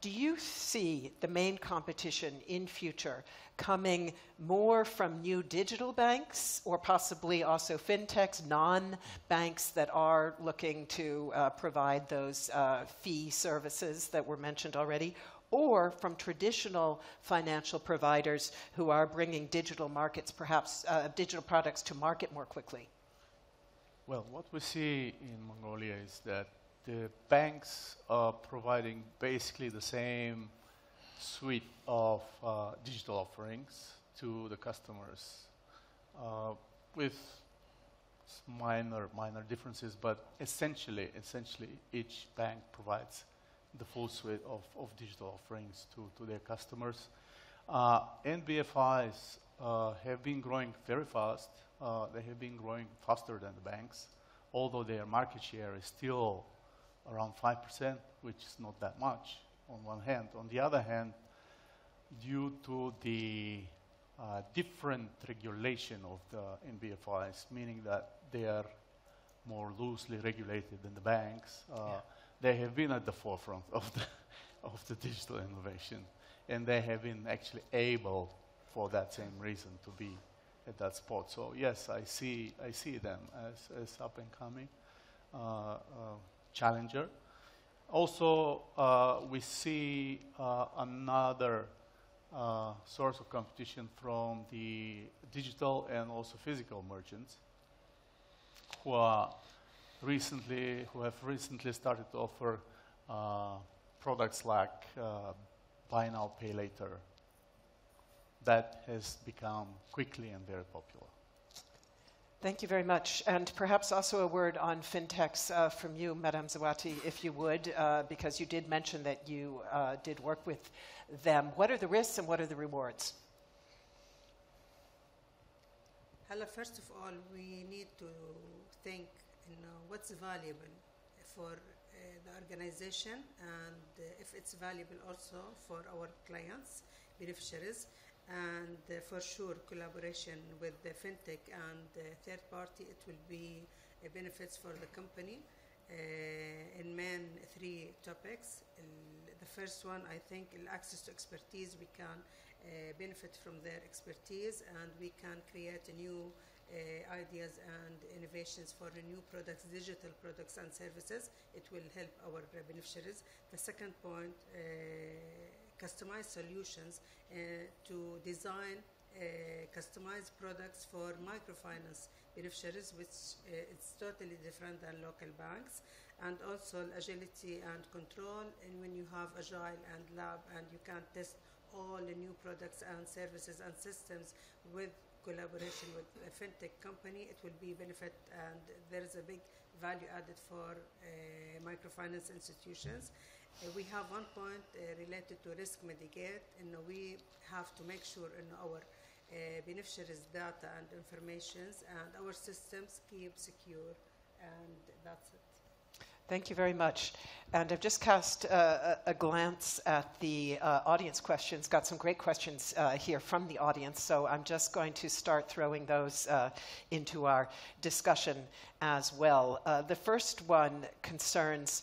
Do you see the main competition in future coming more from new digital banks, or possibly also fintechs, non-banks that are looking to provide those fee services that were mentioned already, or from traditional financial providers who are bringing digital markets, perhaps digital products to market more quickly? Well, what we see in Mongolia is that the banks are providing basically the same suite of digital offerings to the customers with minor differences, but essentially each bank provides the full suite of digital offerings to their customers. NBFIs have been growing very fast. They have been growing faster than the banks, although their market share is still around 5%, which is not that much on one hand. On the other hand, due to the different regulation of the NBFIs, meaning that they are more loosely regulated than the banks, they have been at the forefront of the, of the digital innovation. And they have been actually able, for that same reason, to be at that spot. So yes, I see them as up and coming challenger. Also, we see another source of competition from the digital and also physical merchants, who are who have recently started to offer products like buy now, pay later. That has become quickly and very popular. Thank you very much. And perhaps also a word on fintechs from you, Madame Zawati, if you would, because you did mention that you did work with them. What are the risks and what are the rewards? Hello, first of all, we need to think, you know, what's valuable for the organization, and if it's valuable also for our clients, beneficiaries, and for sure collaboration with the fintech and third party, it will be benefits for the company in main three topics. The first one, I think, access to expertise. We can benefit from their expertise, and we can create new ideas and innovations for new products, digital products and services. It will help our beneficiaries. The second point, customized solutions to design customized products for microfinance beneficiaries, which it's totally different than local banks. And also agility and control, and when you have agile and lab, and you can test all the new products and services and systems with collaboration with a fintech company, it will be benefit, and there is a big value added for microfinance institutions. We have one point related to risk mitigate, and we have to make sure in our beneficiaries' data and informations and our systems keep secure, and that's it. Thank you very much. And I've just cast a glance at the audience questions. Got some great questions here from the audience, so I'm just going to start throwing those into our discussion as well. The first one concerns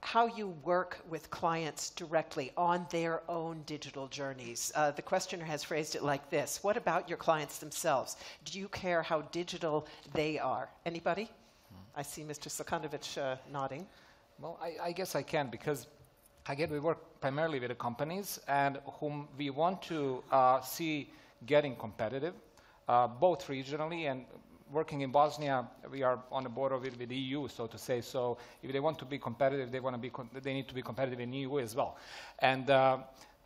how you work with clients directly on their own digital journeys. The questioner has phrased it like this: what about your clients themselves? Do you care how digital they are? Anybody? I see Mr. Salkanović nodding. Well, I guess I can, because again, we work primarily with the companies and whom we want to see getting competitive, both regionally and working in Bosnia. We are on the border with the EU, so to say. So if they want to be competitive, they need to be competitive in the EU as well. And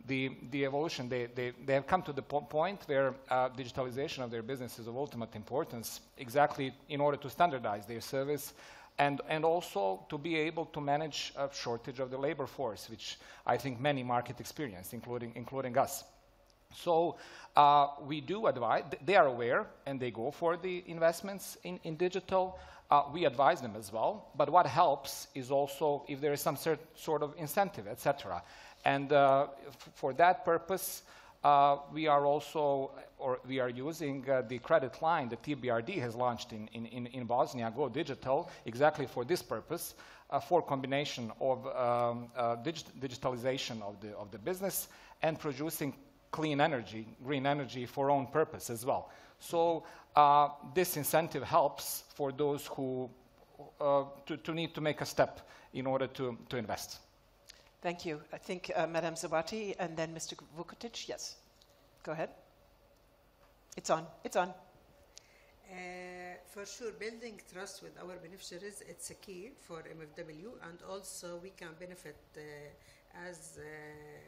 the evolution, they have come to the point where digitalization of their business is of ultimate importance, exactly in order to standardize their service, and also to be able to manage a shortage of the labor force, which I think many markets experience, including us. So we do advise. They are aware, and they go for the investments in digital. We advise them as well. But what helps is also if there is some sort of incentive, etc. And for that purpose, we are also, or we are using the credit line that TBRD has launched in Bosnia, Go Digital, exactly for this purpose, for combination of digitalization of the business and producing clean energy, green energy for own purpose as well. So this incentive helps for those who to need to make a step in order to invest. Thank you. I think Madame Zawati and then Mr. Vukotić. Yes, go ahead. It's on. It's on. For sure, building trust with our beneficiaries, it's a key for MFW, and also we can benefit, as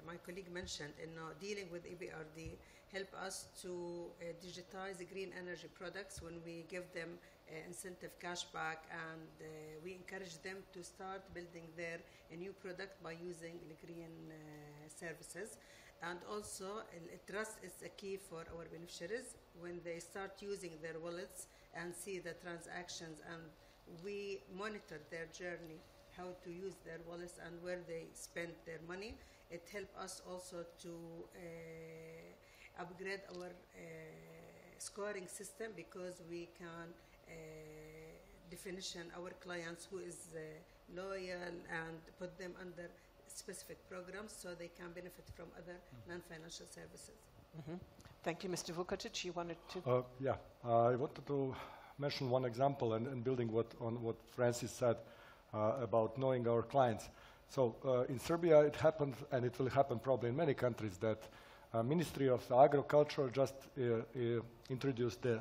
my colleague mentioned, in dealing with EBRD, help us to digitize the green energy products when we give them incentive cashback, and we encourage them to start building their new product by using green services. And also, trust is a key for our beneficiaries when they start using their wallets and see the transactions, and we monitor their journey how to use their wallets and where they spend their money. It helped us also to upgrade our scoring system, because we can definition our clients who is loyal and put them under specific programs so they can benefit from other non-financial services. Mm-hmm. Thank you, Mr. Vukotić. You wanted to? I wanted to mention one example and building on what Francis said about knowing our clients. So in Serbia it happened, and it will happen probably in many countries, that Ministry of Agriculture just introduced the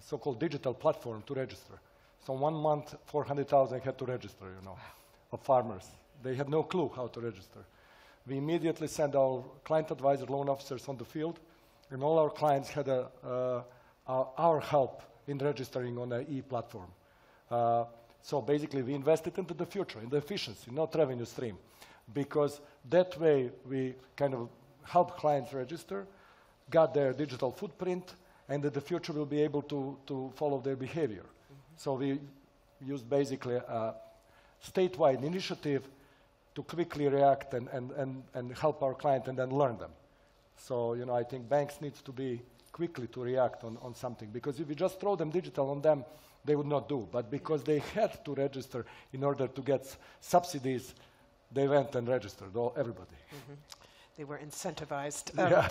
so-called digital platform to register. So 1 month, 400,000 had to register, you know, of farmers. They had no clue how to register. We immediately sent our client advisor, loan officers on the field, and all our clients had our help in registering on an e-platform. So basically we invested into the future, in the efficiency, not revenue stream, because that way we kind of help clients register, got their digital footprint, and in the future we'll be able to follow their behavior. So we used basically a statewide initiative to quickly react and help our client and then learn them. So, you know, I think banks need to be quickly to react on something, because if you just throw them digital on them, they would not do. But because they had to register in order to get subsidies, they went and registered, everybody. Mm-hmm. They were incentivized. Yeah.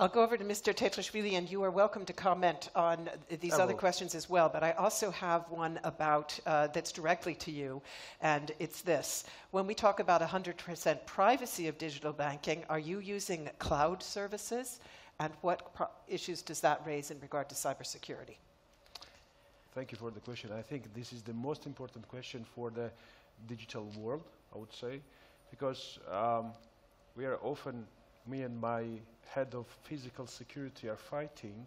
I'll go over to Mr. Tetrashvili, and you are welcome to comment on these other questions as well, but I also have one about that's directly to you, and it's this. When we talk about 100% privacy of digital banking, are you using cloud services, and what issues does that raise in regard to cybersecurity? Thank you for the question. I think this is the most important question for the digital world, I would say, because we are often, me and my head of physical security are fighting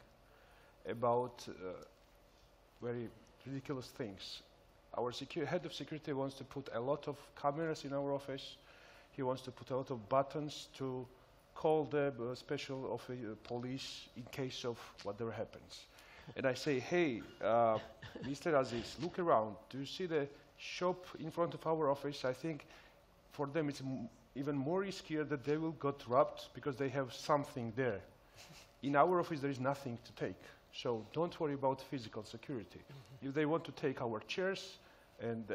about very ridiculous things. Our head of security wants to put a lot of cameras in our office. He wants to put a lot of buttons to call the special police in case of whatever happens. And I say, hey, Mr. Aziz, look around. Do you see the shop in front of our office? I think for them it's even more riskier that they will get robbed because they have something there. In our office, there is nothing to take. So don't worry about physical security. Mm-hmm. If they want to take our chairs and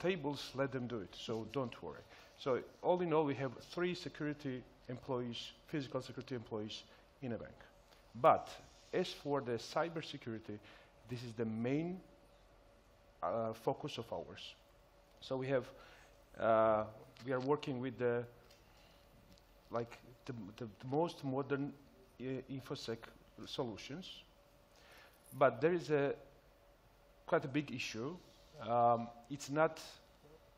tables, let them do it. So don't worry. So all in all, we have 3 security employees, physical security employees in a bank. But as for the cybersecurity, this is the main focus of ours. So we have we are working with the most modern InfoSec solutions, but there is quite a big issue. It's not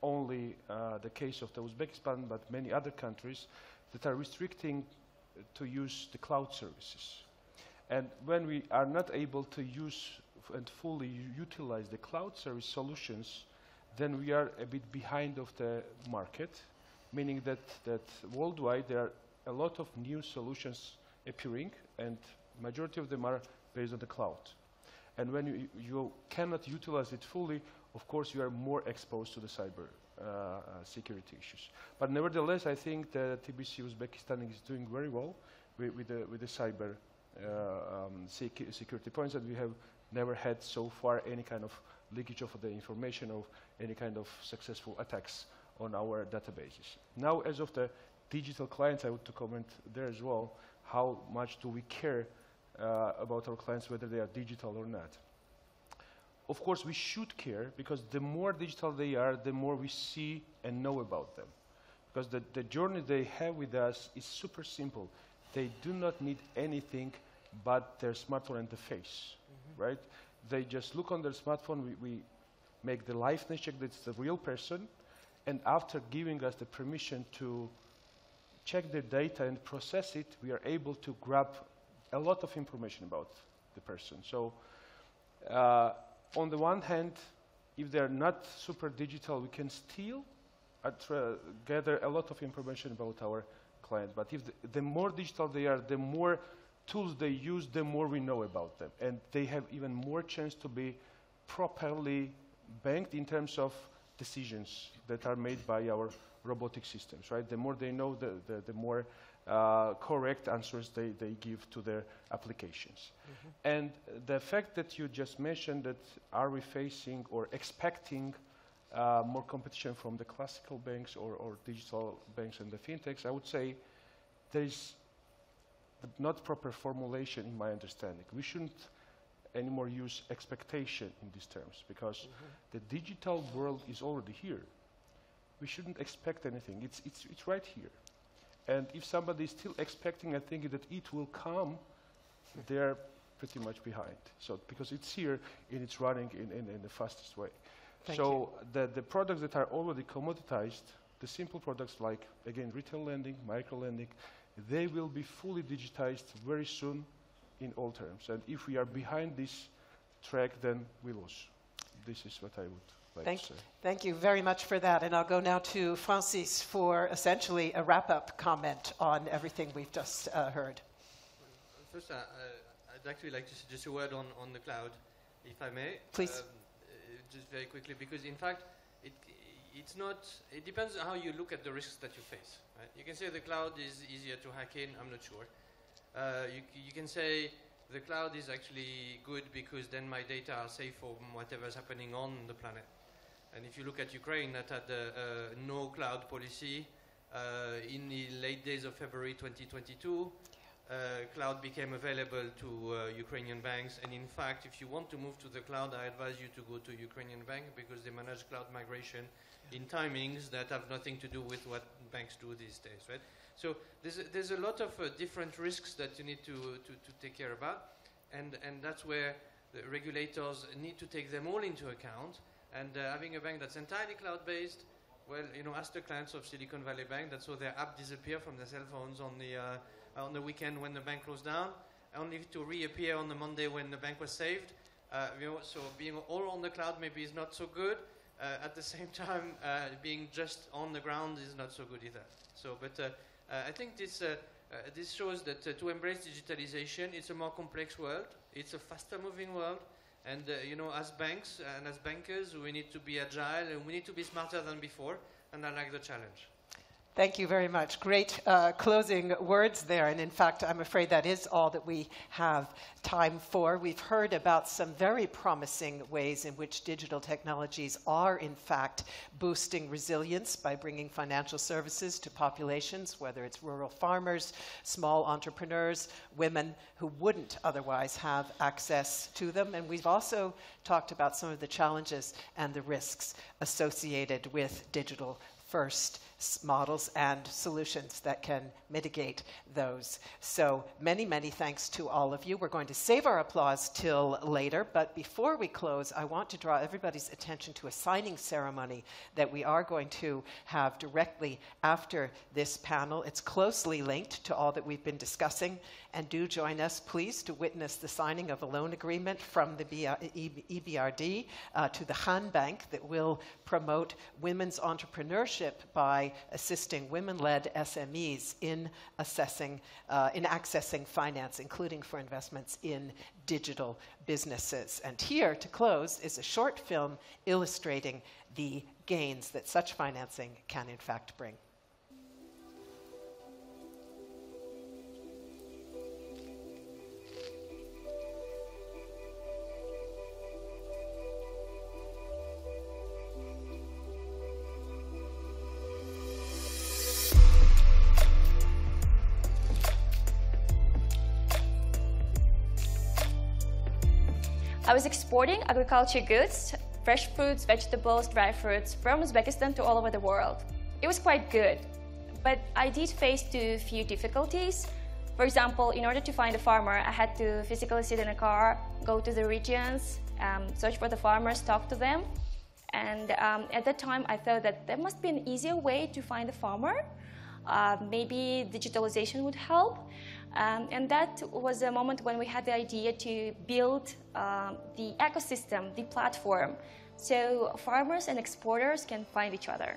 only the case of the Uzbekistan, but many other countries that are restricting to use the cloud services. And when we are not able to use and fully utilize the cloud service solutions, then we are a bit behind of the market, meaning that worldwide there are a lot of new solutions appearing, and majority of them are based on the cloud. And when you cannot utilize it fully, of course you are more exposed to the cyber security issues. But nevertheless, I think the TBC Uzbekistan is doing very well with the cyber security points, and we have never had so far any kind of leakage of the information of any kind of successful attacks on our databases. Now, as of the digital clients, I would comment there as well, how much do we care about our clients, whether they are digital or not. Of course, we should care, because the more digital they are, the more we see and know about them. Because the journey they have with us is super simple. They do not need anything but their smartphone and the face, mm-hmm. right? They just look on their smartphone, we make the liveness check that it's the real person, and after giving us the permission to check the data and process it, we are able to grab a lot of information about the person. So on the one hand, if they're not super digital, we can still gather a lot of information about our client. But if the more digital they are, the more tools they use, the more we know about them. And they have even more chance to be properly banked in terms of decisions that are made by our robotic systems, right? The more they know, the more correct answers they give to their applications. Mm-hmm. And the fact that you just mentioned that are we facing or expecting more competition from the classical banks or digital banks and the fintechs, I would say there is not proper formulation in my understanding. We shouldn't anymore use expectation in these terms because mm-hmm. the digital world is already here. We shouldn't expect anything. It's right here. And if somebody is still expecting, I think that it will come, they're pretty much behind. So because it's here and it's running in the fastest way. Thank so the products that are already commoditized, the simple products like, again, retail lending, micro lending, they will be fully digitized very soon in all terms. And if we are behind this track, then we lose. This is what I would like to say. Thank you very much for that. And I'll go now to Francis for essentially a wrap-up comment on everything we've just heard. First, I'd actually like to suggest a word on the cloud, if I may. Please. Just very quickly, because in fact, it depends on how you look at the risks that you face. Right? You can say the cloud is easier to hack in, I'm not sure. You can say the cloud is actually good because then my data are safe from whatever's happening on the planet. And if you look at Ukraine that had the no cloud policy in the late days of February 2022, cloud became available to Ukrainian banks. And in fact, if you want to move to the cloud, I advise you to go to Ukrainian bank because they manage cloud migration in timings that have nothing to do with what banks do these days, right? So there's a lot of different risks that you need to take care about, and that's where the regulators need to take them all into account. And having a bank that's entirely cloud-based, well, you know, ask the clients of Silicon Valley Bank that saw their app disappear from their cell phones on the weekend when the bank closed down, only to reappear on the Monday when the bank was saved. You know, so being all on the cloud maybe is not so good. At the same time, being just on the ground is not so good either. So, but. I think this shows that to embrace digitalization, it's a more complex world, it's a faster moving world, and you know, as banks and as bankers, we need to be agile and we need to be smarter than before, and I like the challenge. Thank you very much. Great closing words there. And in fact, I'm afraid that is all that we have time for. We've heard about some very promising ways in which digital technologies are, in fact, boosting resilience by bringing financial services to populations, whether it's rural farmers, small entrepreneurs, women who wouldn't otherwise have access to them. And we've also talked about some of the challenges and the risks associated with digital first models and solutions that can mitigate those. So many, many thanks to all of you. We're going to save our applause till later, but before we close, I want to draw everybody's attention to a signing ceremony that we are going to have directly after this panel. It's closely linked to all that we've been discussing, and do join us, please, to witness the signing of a loan agreement from the EBRD to the Khan Bank that will promote women's entrepreneurship by assisting women-led SMEs in accessing finance, including for investments in digital businesses. And here, to close, is a short film illustrating the gains that such financing can, in fact, bring. I was exporting agriculture goods, fresh fruits, vegetables, dry fruits from Uzbekistan to all over the world. It was quite good, but I did face a few difficulties. For example, in order to find a farmer, I had to physically sit in a car, go to the regions, search for the farmers, talk to them. And at that time, I thought that there must be an easier way to find a farmer. Maybe digitalization would help. And that was a moment when we had the idea to build the ecosystem, the platform, so farmers and exporters can find each other.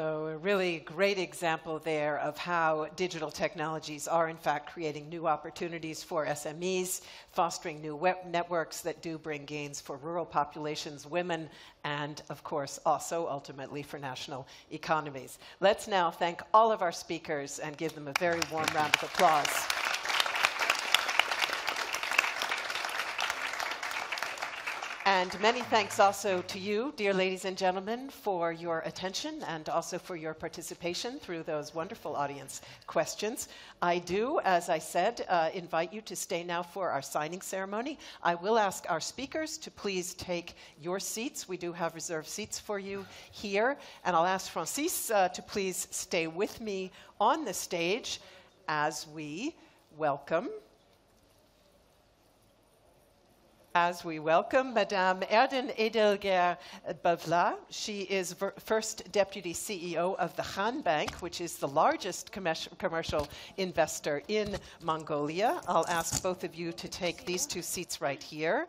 So a really great example there of how digital technologies are in fact creating new opportunities for SMEs, fostering new web networks that do bring gains for rural populations, women, and of course also ultimately for national economies. Let's now thank all of our speakers and give them a very warm round of applause. And many thanks also to you, dear ladies and gentlemen, for your attention and also for your participation through those wonderful audience questions. I do, as I said, invite you to stay now for our signing ceremony. I will ask our speakers to please take your seats. We do have reserved seats for you here. And I'll ask Francis to please stay with me on the stage as we welcome... Madame Erden Edelger-Bavla. She is first Deputy CEO of the Khan Bank, which is the largest commercial investor in Mongolia. I'll ask both of you to take these two seats right here.